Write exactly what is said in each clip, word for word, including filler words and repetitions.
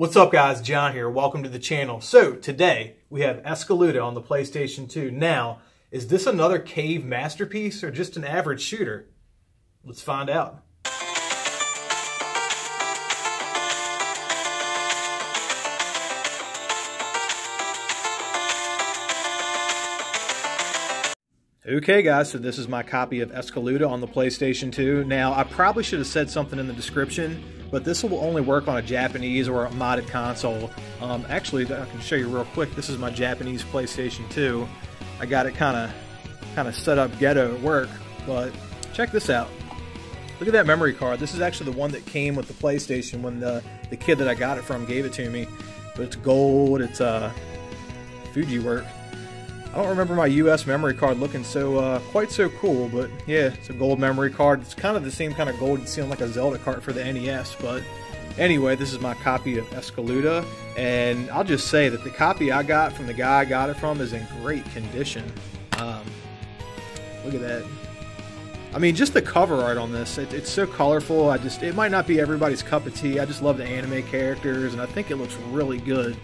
What's up guys, John here, welcome to the channel. So today we have Escaluda on the PlayStation two. Now, is this another Cave masterpiece or just an average shooter? Let's find out. Okay guys, so this is my copy of Escaluda on the PlayStation two. Now, I probably should have said something in the description, but this will only work on a Japanese or a modded console. Um, actually, I can show you real quick, this is my Japanese PlayStation two. I got it kind of kind of set up ghetto at work, but check this out. Look at that memory card. This is actually the one that came with the PlayStation when the, the kid that I got it from gave it to me. But it's gold, it's uh, Fujiwork. I don't remember my U S memory card looking so uh, quite so cool, but yeah, it's a gold memory card. It's kind of the same kind of gold you see on like a Zelda cart for the N E S, but anyway, this is my copy of Escaluda, and I'll just say that the copy I got from the guy I got it from is in great condition. Um, look at that. I mean, just the cover art on this, it, it's so colorful. I just, it might not be everybody's cup of tea. I just love the anime characters, and I think it looks really good.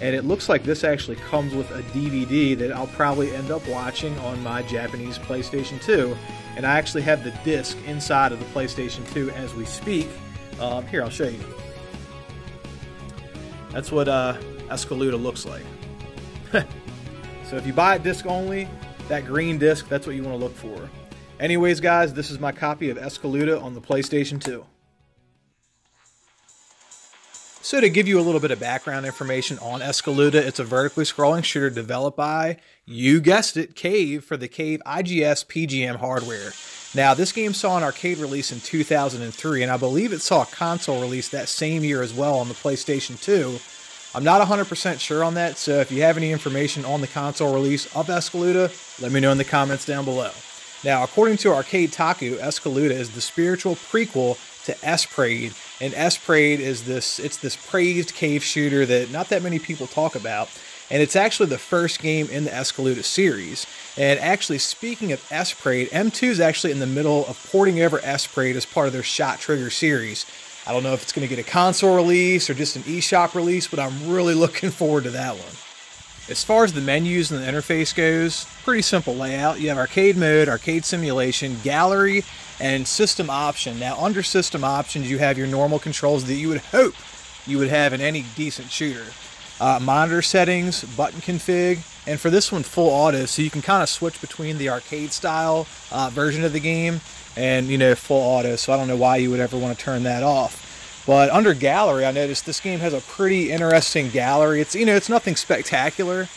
And it looks like this actually comes with a D V D that I'll probably end up watching on my Japanese PlayStation two. And I actually have the disc inside of the PlayStation two as we speak. Um, here, I'll show you. That's what uh, Escaluda looks like. So if you buy it disc only, that green disc, that's what you want to look for. Anyways, guys, this is my copy of Escaluda on the PlayStation two. So to give you a little bit of background information on Escaluda, it's a vertically scrolling shooter developed by, you guessed it, Cave for the Cave I G S P G M hardware. Now, this game saw an arcade release in two thousand three, and I believe it saw a console release that same year as well on the PlayStation two. I'm not one hundred percent sure on that, so if you have any information on the console release of Escaluda, let me know in the comments down below. Now, according to Arcade Taku, Escaluda is the spiritual prequel to Esprade, and Esprade is this, it's this praised cave shooter that not that many people talk about, and it's actually the first game in the Escaluda series. And actually, speaking of Esprade, M two is actually in the middle of porting over Esprade as part of their Shot Trigger series. I don't know if it's going to get a console release or just an eShop release, but I'm really looking forward to that one. As far as the menus and the interface goes, pretty simple layout. You have arcade mode, arcade simulation, gallery, and system option. Now, under system options, you have your normal controls that you would hope you would have in any decent shooter. Uh, monitor settings, button config, and for this one, full auto, so you can kind of switch between the arcade style uh, version of the game and, you know, full auto, so I don't know why you would ever want to turn that off. But under gallery, I noticed this game has a pretty interesting gallery. It's, you know, it's nothing spectacular,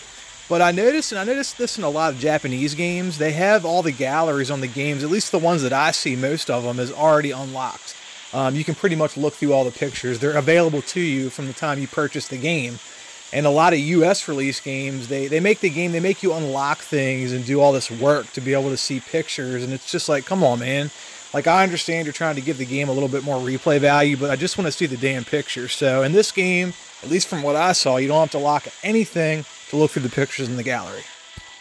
but I noticed, and I noticed this in a lot of Japanese games, they have all the galleries on the games, at least the ones that I see, most of them, is already unlocked. Um, you can pretty much look through all the pictures. They're available to you from the time you purchase the game. And a lot of U S release games, they, they make the game, they make you unlock things and do all this work to be able to see pictures, and it's just like, come on, man. Like, I understand you're trying to give the game a little bit more replay value, but I just want to see the damn picture. So in this game, at least from what I saw, you don't have to lock anything to look through the pictures in the gallery.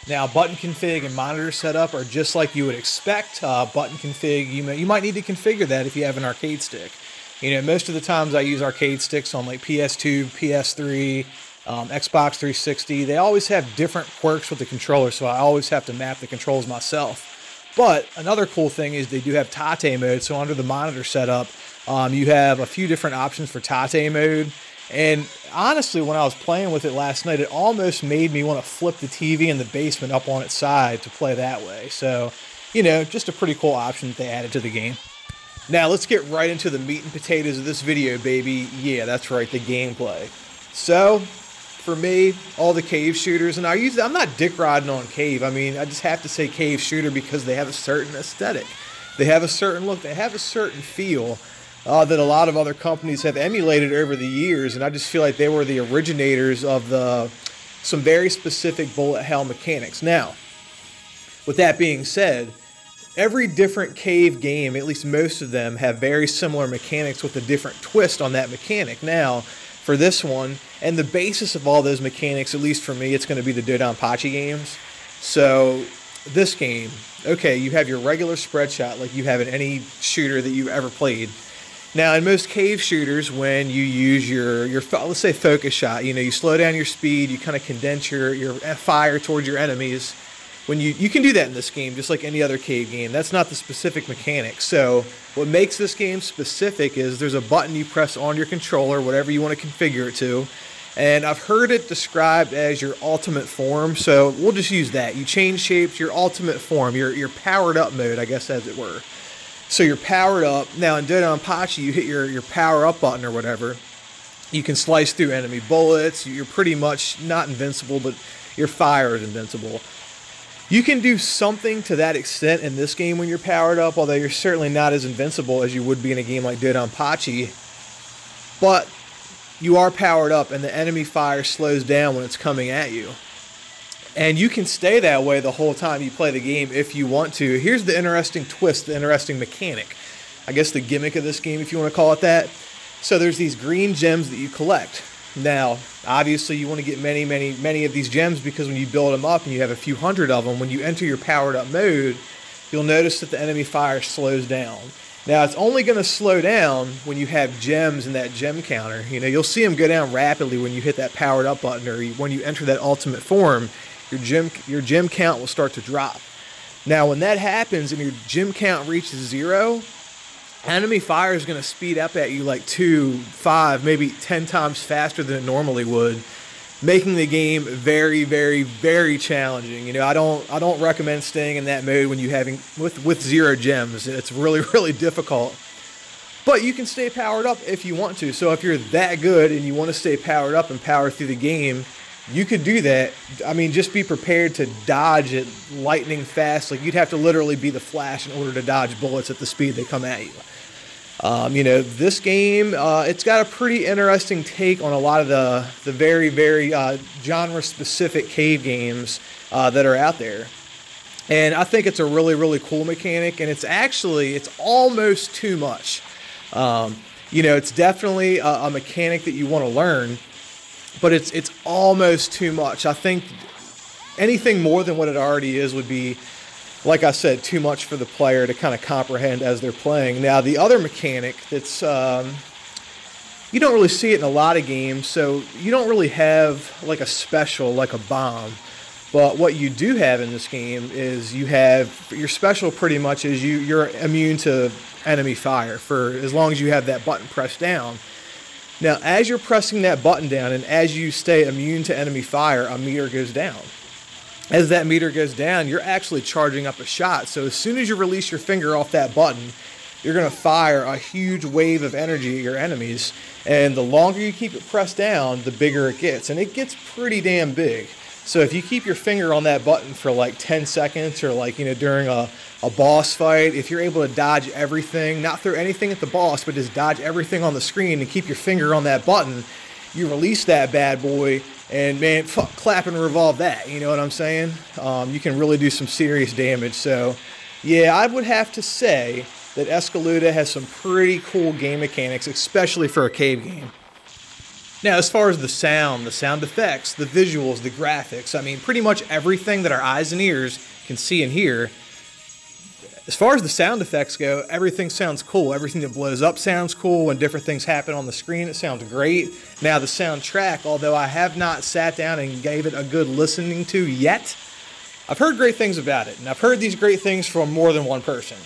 Now, button config and monitor setup are just like you would expect. Uh, button config, you, may, you might need to configure that if you have an arcade stick. You know, most of the times I use arcade sticks on like P S two, P S three, um, Xbox three sixty. They always have different quirks with the controller, so I always have to map the controls myself. But another cool thing is they do have Tate mode, so under the monitor setup, um, you have a few different options for Tate mode. And honestly, when I was playing with it last night, it almost made me want to flip the T V in the basement up on its side to play that way. So, you know, just a pretty cool option that they added to the game. Now, let's get right into the meat and potatoes of this video, baby. Yeah, that's right, the gameplay. So, for me, all the Cave shooters, and I use, I'm not dick riding on Cave. I mean, I just have to say Cave shooter because they have a certain aesthetic. They have a certain look. They have a certain feel uh, that a lot of other companies have emulated over the years, and I just feel like they were the originators of the some very specific bullet hell mechanics. Now, with that being said, every different Cave game, at least most of them, have very similar mechanics with a different twist on that mechanic. Now, for this one, and the basis of all those mechanics, at least for me, it's going to be the Dodonpachi games. So, this game, okay, you have your regular spread shot like you have in any shooter that you've ever played. Now, in most cave shooters, when you use your, your let's say, focus shot, you know, you slow down your speed, you kind of condense your, your fire towards your enemies. When you, you can do that in this game, just like any other cave game. That's not the specific mechanic. So what makes this game specific is there's a button you press on your controller, whatever you want to configure it to. And I've heard it described as your ultimate form, so we'll just use that. You change shapes, your ultimate form, your, your powered-up mode, I guess, as it were. So you're powered up. Now, in Dodonpachi, you hit your, your power-up button or whatever. You can slice through enemy bullets. You're pretty much not invincible, but your fire is invincible. You can do something to that extent in this game when you're powered up, although you're certainly not as invincible as you would be in a game like Dodonpachi. But you are powered up, and the enemy fire slows down when it's coming at you. And you can stay that way the whole time you play the game if you want to. Here's the interesting twist, the interesting mechanic. I guess the gimmick of this game, if you want to call it that. So there's these green gems that you collect. Now, obviously you want to get many, many, many of these gems because when you build them up and you have a few hundred of them, when you enter your powered up mode, you'll notice that the enemy fire slows down. Now, it's only going to slow down when you have gems in that gem counter. You know, you'll see them go down rapidly when you hit that powered up button or when you enter that ultimate form. Your gem, your gem count will start to drop. Now, when that happens and your gem count reaches zero, enemy fire is going to speed up at you like two, five, maybe ten times faster than it normally would, making the game very, very, very challenging. You know, I don't, I don't recommend staying in that mode when you having with with zero gems. It's really, really difficult. But you can stay powered up if you want to. So if you're that good and you want to stay powered up and power through the game, you could do that. I mean, just be prepared to dodge it lightning fast. Like, you'd have to literally be the Flash in order to dodge bullets at the speed they come at you. Um, you know, this game, uh, it's got a pretty interesting take on a lot of the, the very, very uh, genre-specific cave games uh, that are out there. And I think it's a really, really cool mechanic, and it's actually, it's almost too much. Um, you know, it's definitely a, a mechanic that you want to learn, but it's it's almost too much. I think anything more than what it already is would be, like I said, too much for the player to kind of comprehend as they're playing. Now, the other mechanic that's, um, you don't really see it in a lot of games, so you don't really have like a special, like a bomb. But what you do have in this game is you have, your special pretty much is you, you're immune to enemy fire for as long as you have that button pressed down. Now, as you're pressing that button down and as you stay immune to enemy fire, a meter goes down. As that meter goes down, you're actually charging up a shot. So as soon as you release your finger off that button, you're going to fire a huge wave of energy at your enemies. And the longer you keep it pressed down, the bigger it gets. And it gets pretty damn big. So if you keep your finger on that button for like ten seconds or like, you know, during a, a boss fight, if you're able to dodge everything, not throw anything at the boss, but just dodge everything on the screen and keep your finger on that button, you release that bad boy and, man, fuck, clap and revolve that. You know what I'm saying? Um, you can really do some serious damage. So, yeah, I would have to say that Escaluda has some pretty cool game mechanics, especially for a cave game. Now, as far as the sound, the sound effects, the visuals, the graphics, I mean, pretty much everything that our eyes and ears can see and hear. As far as the sound effects go, everything sounds cool. Everything that blows up sounds cool. When different things happen on the screen, it sounds great. Now, the soundtrack, although I have not sat down and gave it a good listening to yet, I've heard great things about it, and I've heard these great things from more than one person.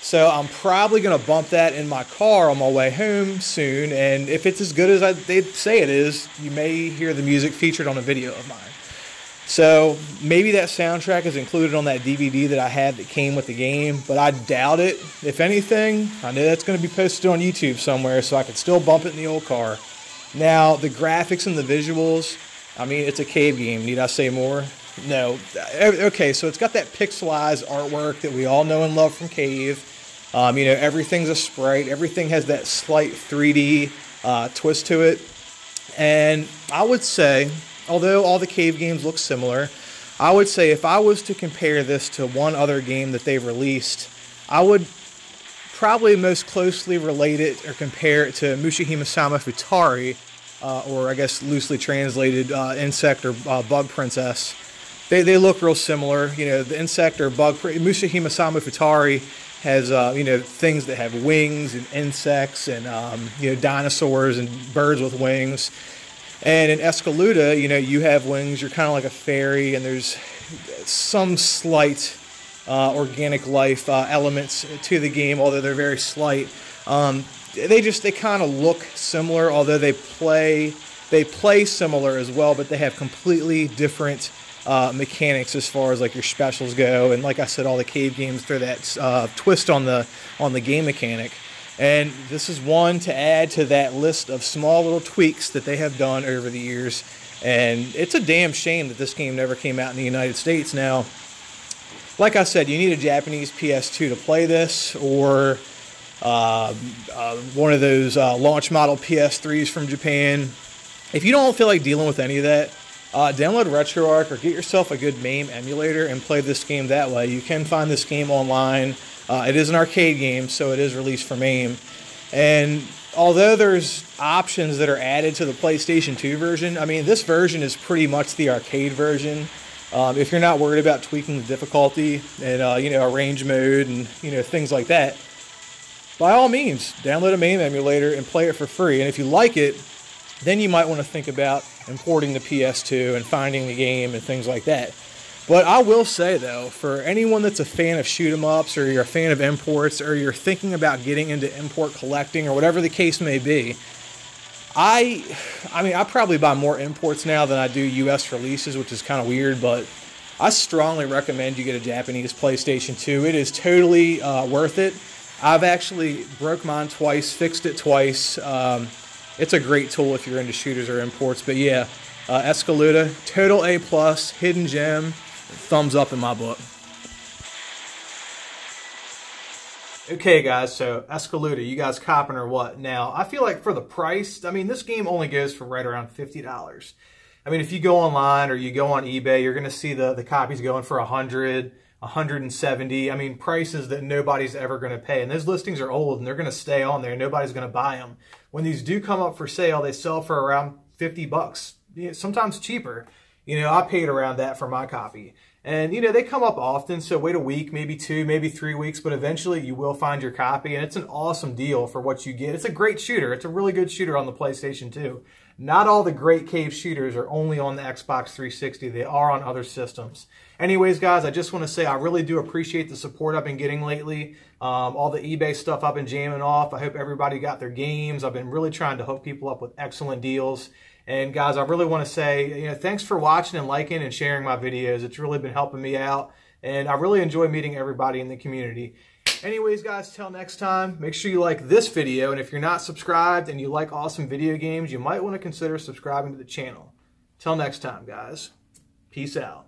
So I'm probably going to bump that in my car on my way home soon, and if it's as good as I, they say it is, you may hear the music featured on a video of mine. So maybe that soundtrack is included on that D V D that I had that came with the game, but I doubt it. If anything, I know that's going to be posted on YouTube somewhere, so I could still bump it in the old car. Now, the graphics and the visuals, I mean, it's a cave game. Need I say more? No. Okay, so it's got that pixelized artwork that we all know and love from Cave. Um, you know, everything's a sprite. Everything has that slight three D uh, twist to it. And I would say, although all the Cave games look similar, I would say if I was to compare this to one other game that they've released, I would probably most closely relate it or compare it to Mushihimesama Futari, uh, or I guess loosely translated uh, Insect or uh, Bug Princess. They, they look real similar. You know, the insect or bug, Mushihimesama Futari has uh, you know, things that have wings and insects and um, you know, dinosaurs and birds with wings. And in Escaluda, you know, you have wings. You're kind of like a fairy, and there's some slight uh, organic life uh, elements to the game, although they're very slight. Um, they just they kind of look similar, although they play they play similar as well, but they have completely different uh, mechanics as far as like your specials go. And like I said, all the Cave games throw that uh, twist on the on the game mechanic. And this is one to add to that list of small little tweaks that they have done over the years. And it's a damn shame that this game never came out in the United States. Now, like I said, you need a Japanese P S two to play this, or uh, uh, one of those uh, launch model P S threes from Japan. If you don't feel like dealing with any of that, uh, download RetroArch or get yourself a good MAME emulator and play this game that way. You can find this game online. Uh, it is an arcade game, so it is released for MAME. And although there's options that are added to the PlayStation two version, I mean, this version is pretty much the arcade version. Um, if you're not worried about tweaking the difficulty and, uh, you know, arrange mode and, you know, things like that, by all means, download a MAME emulator and play it for free. And if you like it, then you might want to think about importing the P S two and finding the game and things like that. But I will say, though, for anyone that's a fan of shoot-em-ups, or you're a fan of imports, or you're thinking about getting into import collecting, or whatever the case may be, I I mean, I probably buy more imports now than I do U S releases, which is kind of weird, but I strongly recommend you get a Japanese PlayStation two. It is totally uh, worth it. I've actually broke mine twice, fixed it twice. Um, it's a great tool if you're into shooters or imports, but yeah, uh, Escaluda, total A plus, hidden gem. Thumbs up in my book. Okay guys, so Escaluda, you guys copping or what? Now, I feel like for the price, I mean, this game only goes for right around fifty dollars. I mean, if you go online or you go on eBay, you're going to see the, the copies going for one hundred dollars, one hundred seventy dollars. I mean, prices that nobody's ever going to pay. And those listings are old and they're going to stay on there. Nobody's going to buy them. When these do come up for sale, they sell for around fifty bucks, sometimes cheaper. You know, I paid around that for my copy. And, you know, they come up often, so wait a week, maybe two, maybe three weeks, but eventually you will find your copy, and it's an awesome deal for what you get. It's a great shooter. It's a really good shooter on the PlayStation two. Not all the great Cave shooters are only on the Xbox three sixty. They are on other systems. Anyways, guys, I just want to say I really do appreciate the support I've been getting lately. Um, all the eBay stuff I've been jamming off. I hope everybody got their games. I've been really trying to hook people up with excellent deals. And guys, I really want to say, you know, thanks for watching and liking and sharing my videos. It's really been helping me out, and I really enjoy meeting everybody in the community. Anyways, guys, till next time, make sure you like this video, and if you're not subscribed and you like awesome video games, you might want to consider subscribing to the channel. Till next time, guys. Peace out.